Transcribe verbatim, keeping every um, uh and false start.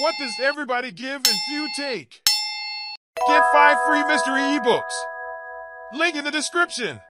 What does everybody give and few take? Get five free mystery ebooks. Link in the description.